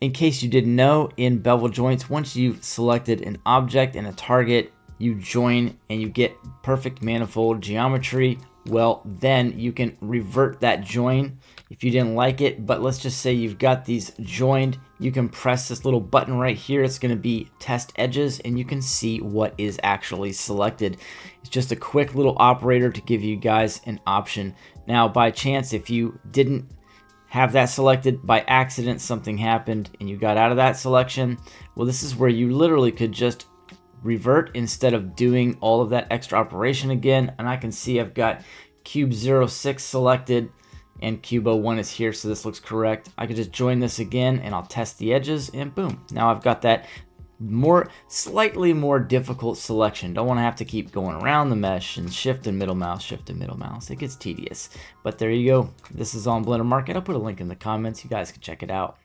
In case you didn't know, in bevel joints, once you've selected an object and a target, you join and you get perfect manifold geometry. Well, then you can revert that join if you didn't like it, but let's just say you've got these joined. You can press this little button right here. It's going to be test edges, and you can see what is actually selected. It's just a quick little operator to give you guys an option. Now, by chance, if you didn't have that selected by accident, something happened and you got out of that selection, well, this is where you literally could just revert instead of doing all of that extra operation again. And I can see I've got cube 06 selected and cube 01 is here, so this looks correct. I could just join this again and I'll test the edges, and boom, now I've got that slightly more difficult selection. Don't want to have to keep going around the mesh and shift and middle mouse. It gets tedious, but there you go. This is on Blender Market. I'll put a link in the comments. You guys can check it out.